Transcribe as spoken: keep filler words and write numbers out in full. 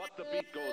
But the beat goes.